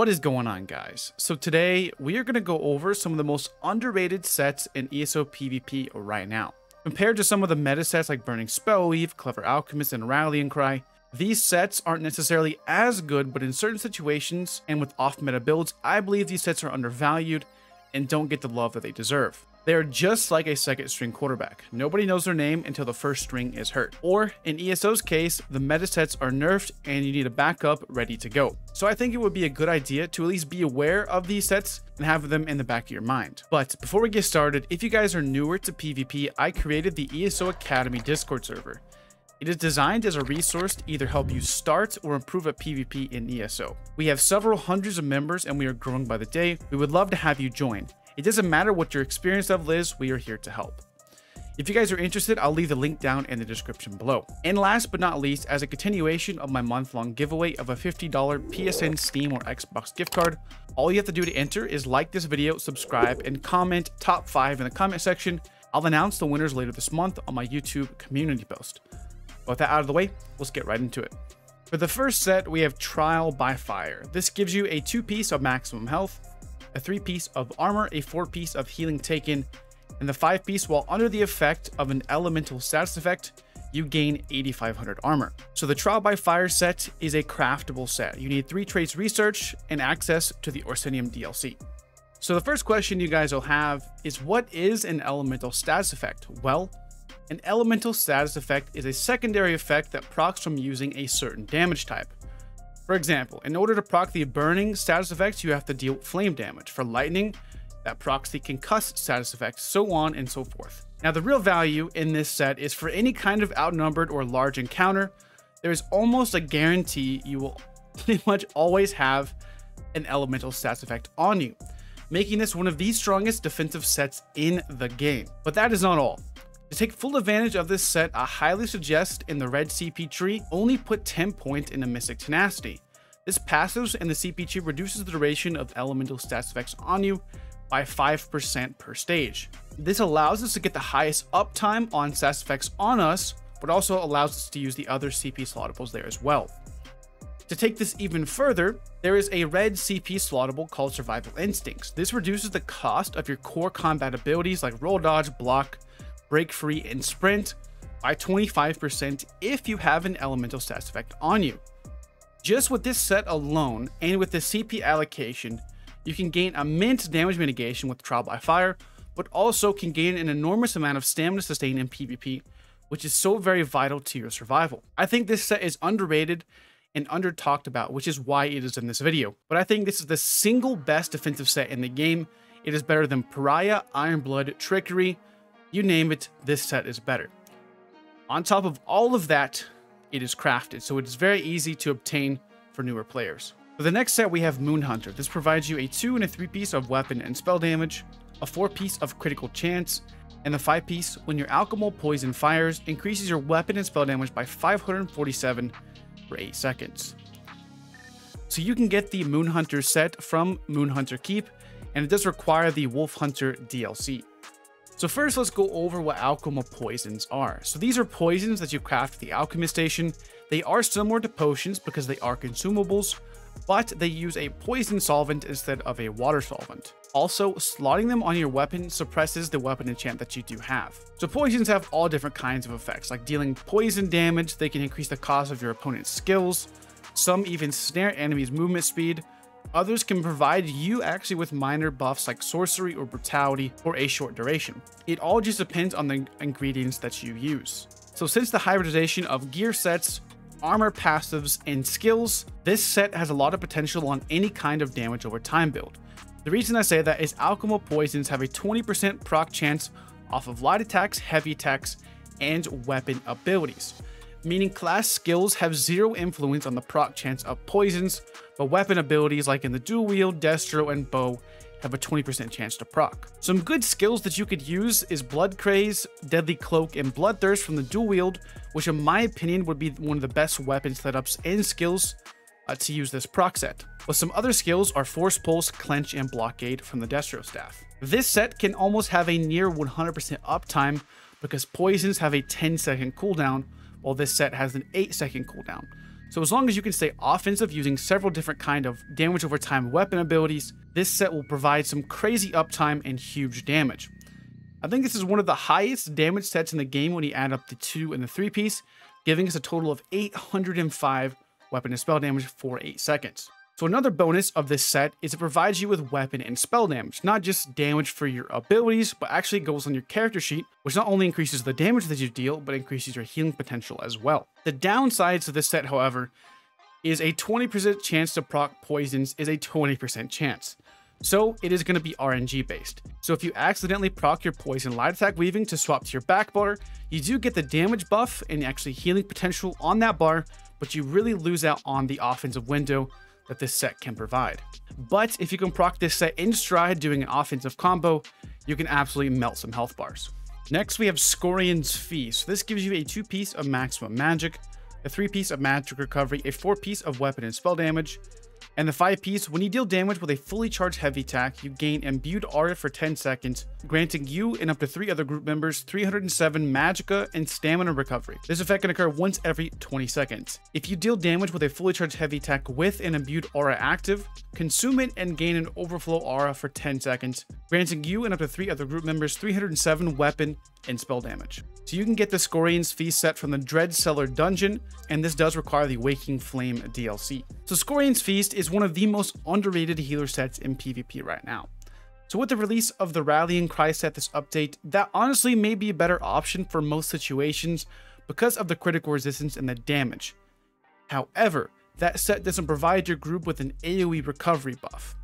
What is going on, guys? So today we are going to go over some of the most underrated sets in ESO PvP right now. Compared to some of the meta sets like Burning Spellweave, Clever Alchemist, and Rallying Cry, these sets aren't necessarily as good, but in certain situations and with off-meta builds, I believe these sets are undervalued and don't get the love that they deserve. They are just like a second-string quarterback. Nobody knows their name until the first string is hurt. Or, in ESO's case, the meta sets are nerfed and you need a backup ready to go. So I think it would be a good idea to at least be aware of these sets and have them in the back of your mind. But before we get started, if you guys are newer to PvP, I created the ESO Academy Discord server. It is designed as a resource to either help you start or improve at PvP in ESO. We have several hundreds of members and we are growing by the day. We would love to have you join. It doesn't matter what your experience level is, we are here to help. If you guys are interested, I'll leave the link down in the description below. And last but not least, as a continuation of my month-long giveaway of a $50 PSN, Steam, or Xbox gift card, all you have to do to enter is like this video, subscribe, and comment top 5 in the comment section. I'll announce the winners later this month on my YouTube community post. With that out of the way, let's get right into it. For the first set, we have Trial by Fire. This gives you a 2-piece of maximum health, a 3-piece of armor, a 4-piece of healing taken, and the 5-piece, while under the effect of an elemental status effect, you gain 8500 armor. So the Trial by Fire set is a craftable set. You need 3 traits research and access to the Orsinium DLC. So the first question you guys will have is, what is an elemental status effect? Well, an elemental status effect is a secondary effect that procs from using a certain damage type. For example, in order to proc the burning status effects, you have to deal flame damage. For lightning, that procs the concuss status effects, so on and so forth. Now, the real value in this set is for any kind of outnumbered or large encounter, there is almost a guarantee you will pretty much always have an elemental status effect on you, making this one of the strongest defensive sets in the game. But that is not all. To take full advantage of this set, I highly suggest in the red CP tree, only put 10 points into Mystic Tenacity. This passives and the CP tree reduces the duration of elemental status effects on you by 5% per stage. This allows us to get the highest uptime on status effects on us, but also allows us to use the other CP slottables there as well. To take this even further, there is a red CP slottable called Survival Instincts. This reduces the cost of your core combat abilities like roll, dodge, block, break free, and sprint by 25% if you have an elemental status effect on you. Just with this set alone and with the CP allocation, you can gain immense damage mitigation with Trial by Fire, but also can gain an enormous amount of stamina sustain in PvP, which is so very vital to your survival. I think this set is underrated and under talked about, which is why it is in this video. But I think this is the single best defensive set in the game. It is better than Pariah, Iron Blood, Trickery, you name it, this set is better. On top of all of that, it is crafted, so it is very easy to obtain for newer players. For the next set, we have Moon Hunter. This provides you a 2 and a 3-piece of weapon and spell damage, a 4-piece of critical chance, and the 5-piece, when your alchemical poison fires, increases your weapon and spell damage by 547 for 8 seconds. So you can get the Moon Hunter set from Moon Hunter Keep, and it does require the Wolf Hunter DLC. So first, let's go over what alchemical poisons are. So these are poisons that you craft at the alchemist station. They are similar to potions because they are consumables, but they use a poison solvent instead of a water solvent. Also, slotting them on your weapon suppresses the weapon enchant that you do have. So poisons have all different kinds of effects, like dealing poison damage. They can increase the cost of your opponent's skills. Some even snare enemies' movement speed. Others can provide you actually with minor buffs like sorcery or brutality for a short duration. It all just depends on the ingredients that you use. So since the hybridization of gear sets, armor passives, and skills, this set has a lot of potential on any kind of damage over time build. The reason I say that is alchemical poisons have a 20% proc chance off of light attacks, heavy attacks, and weapon abilities, meaning class skills have 0 influence on the proc chance of poisons, but weapon abilities like in the Dual Wield, Destro, and Bow have a 20% chance to proc. Some good skills that you could use is Blood Craze, Deadly Cloak, and Bloodthirst from the Dual Wield, which in my opinion would be one of the best weapon setups and skills to use this proc set. But some other skills are Force Pulse, Clench, and Blockade from the Destro staff. This set can almost have a near 100% uptime because poisons have a 10-second cooldown, while this set has an 8-second cooldown. So as long as you can stay offensive using several different kind of damage over time weapon abilities, this set will provide some crazy uptime and huge damage. I think this is one of the highest damage sets in the game when you add up the 2 and the 3 piece, giving us a total of 805 weapon and spell damage for 8 seconds. So another bonus of this set is it provides you with weapon and spell damage, not just damage for your abilities, but actually goes on your character sheet, which not only increases the damage that you deal, but increases your healing potential as well. The downsides to this set, however, is a 20% chance to proc poisons is a 20% chance. So it is going to be RNG based. So if you accidentally proc your poison light attack weaving to swap to your back bar, you do get the damage buff and actually healing potential on that bar, but you really lose out on the offensive window that this set can provide. But if you can proc this set in stride doing an offensive combo, you can absolutely melt some health bars. Next, we have Scorion's Feast. This gives you a 2-piece of maximum magic, a 3-piece of magic recovery, a 4-piece of weapon and spell damage, and the 5-piece, when you deal damage with a fully charged heavy attack, you gain imbued aura for 10 seconds, granting you and up to 3 other group members 307 magicka and stamina recovery. This effect can occur once every 20 seconds. If you deal damage with a fully charged heavy attack with an imbued aura active, consume it and gain an overflow aura for 10 seconds, granting you and up to 3 other group members 307 weapon and spell damage. So you can get the Scorion's Feast set from the Dread Cellar dungeon, and this does require the Waking Flame DLC. So Scorion's Feast is one of the most underrated healer sets in PvP right now. So with the release of the Rallying Cry set this update, that honestly may be a better option for most situations because of the critical resistance and the damage. However, that set doesn't provide your group with an AoE recovery buff.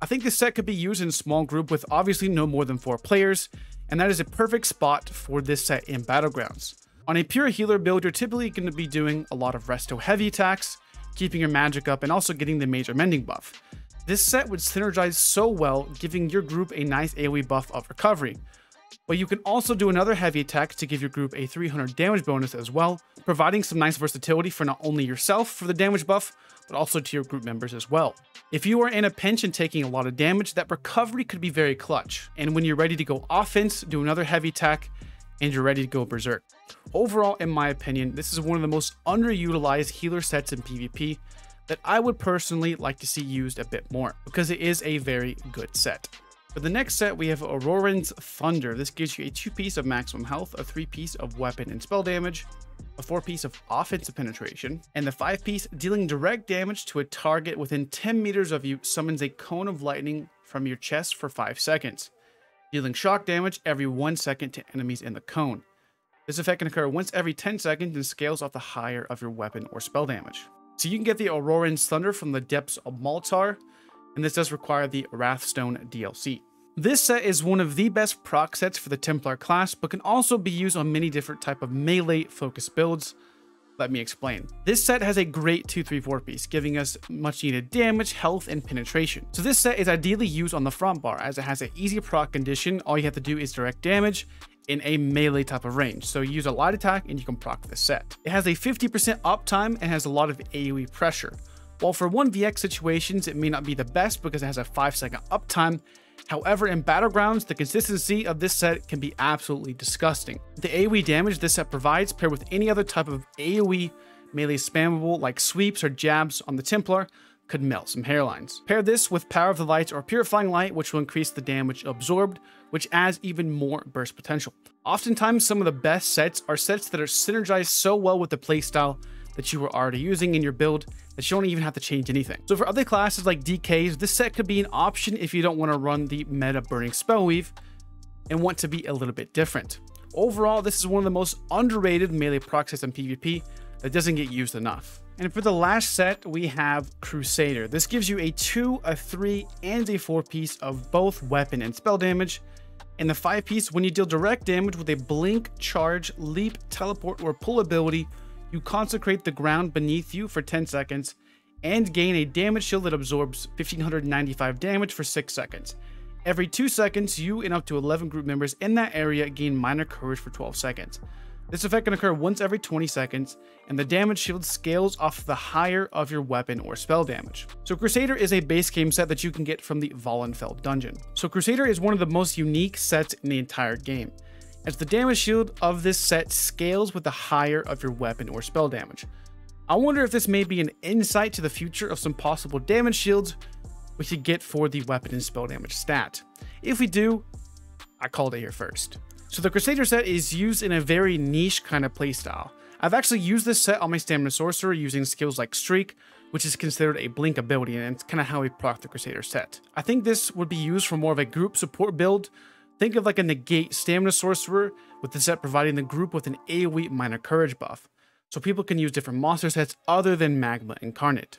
I think this set could be used in a small group with obviously no more than 4 players, and that is a perfect spot for this set in Battlegrounds. On a pure healer build, you're typically going to be doing a lot of resto heavy attacks, keeping your magic up, and also getting the major mending buff. This set would synergize so well, giving your group a nice AoE buff of recovery. But you can also do another heavy attack to give your group a 300 damage bonus as well, providing some nice versatility for not only yourself for the damage buff, but also to your group members as well. If you are in a pinch and taking a lot of damage, that recovery could be very clutch. And when you're ready to go offense, do another heavy attack, and you're ready to go berserk. Overall, in my opinion, this is one of the most underutilized healer sets in PvP that I would personally like to see used a bit more, because it is a very good set. For the next set, we have Auroran's Thunder. This gives you a 2-piece of maximum health, a 3-piece of weapon and spell damage, a 4-piece of offensive penetration, and the 5-piece dealing direct damage to a target within 10 meters of you summons a cone of lightning from your chest for 5 seconds, dealing shock damage every 1 second to enemies in the cone. This effect can occur once every 10 seconds and scales off the higher of your weapon or spell damage. So you can get the Auroran's Thunder from the Depths of Maltar, and this does require the Wrathstone DLC. This set is one of the best proc sets for the Templar class, but can also be used on many different type of melee focused builds. Let me explain. This set has a great 2-3-4 piece, giving us much needed damage, health, and penetration. So this set is ideally used on the front bar, as it has an easy proc condition. All you have to do is direct damage in a melee type of range. So you use a light attack and you can proc this set. It has a 50% uptime and has a lot of AoE pressure. While for 1vx situations, it may not be the best because it has a 5-second uptime. However, in Battlegrounds, the consistency of this set can be absolutely disgusting. The AoE damage this set provides, paired with any other type of AoE melee spammable like sweeps or jabs on the Templar, could melt some hairlines. Pair this with Power of the Lights or Purifying Light, which will increase the damage absorbed, which adds even more burst potential. Oftentimes, some of the best sets are sets that are synergized so well with the playstyle that you were already using in your build that you don't even have to change anything. So for other classes like DKs, this set could be an option if you don't want to run the meta Burning Spellweave and want to be a little bit different. Overall, this is one of the most underrated melee proc sets in PvP that doesn't get used enough. And for the last set, we have Crusader. This gives you a 2, a 3, and a 4 piece of both weapon and spell damage, and the 5 piece when you deal direct damage with a blink, charge, leap, teleport, or pull ability, you consecrate the ground beneath you for 10 seconds and gain a damage shield that absorbs 1595 damage for 6 seconds. Every 2 seconds, you and up to 11 group members in that area gain minor courage for 12 seconds. This effect can occur once every 20 seconds, and the damage shield scales off the higher of your weapon or spell damage. So Crusader is a base game set that you can get from the Vollenfeld dungeon. So Crusader is one of the most unique sets in the entire game, as the damage shield of this set scales with the higher of your weapon or spell damage. I wonder if this may be an insight to the future of some possible damage shields we could get for the weapon and spell damage stat. If we do, I called it here first. So the Crusader set is used in a very niche kind of playstyle. I've actually used this set on my Stamina Sorcerer using skills like Streak, which is considered a blink ability, and it's kind of how we proc the Crusader set. I think this would be used for more of a group support build. Think of like a negate Stamina Sorcerer, with the set providing the group with an AoE minor courage buff, so people can use different monster sets other than Magma Incarnate.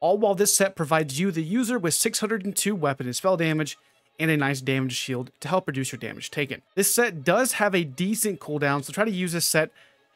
All while this set provides you, the user, with 602 weapon and spell damage, and a nice damage shield to help reduce your damage taken. This set does have a decent cooldown, so try to use this set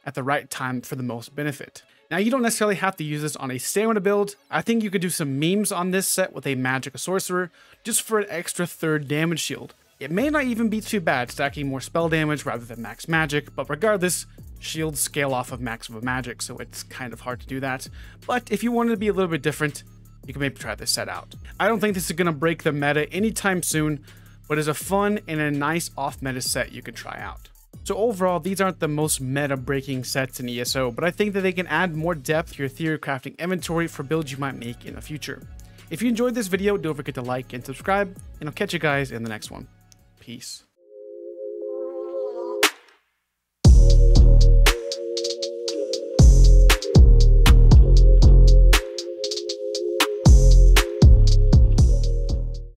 at the right time for the most benefit. Now, you don't necessarily have to use this on a stamina build. I think you could do some memes on this set with a Magic Sorcerer just for an extra third damage shield. It may not even be too bad stacking more spell damage rather than max magic, but regardless, shields scale off of maximum magic, so it's kind of hard to do that. But if you wanted to be a little bit different, you can maybe try this set out. I don't think this is going to break the meta anytime soon, but it's a fun and a nice off-meta set you can try out. So overall, these aren't the most meta-breaking sets in ESO, but I think that they can add more depth to your theory crafting inventory for builds you might make in the future. If you enjoyed this video, don't forget to like and subscribe, and I'll catch you guys in the next one. Peace.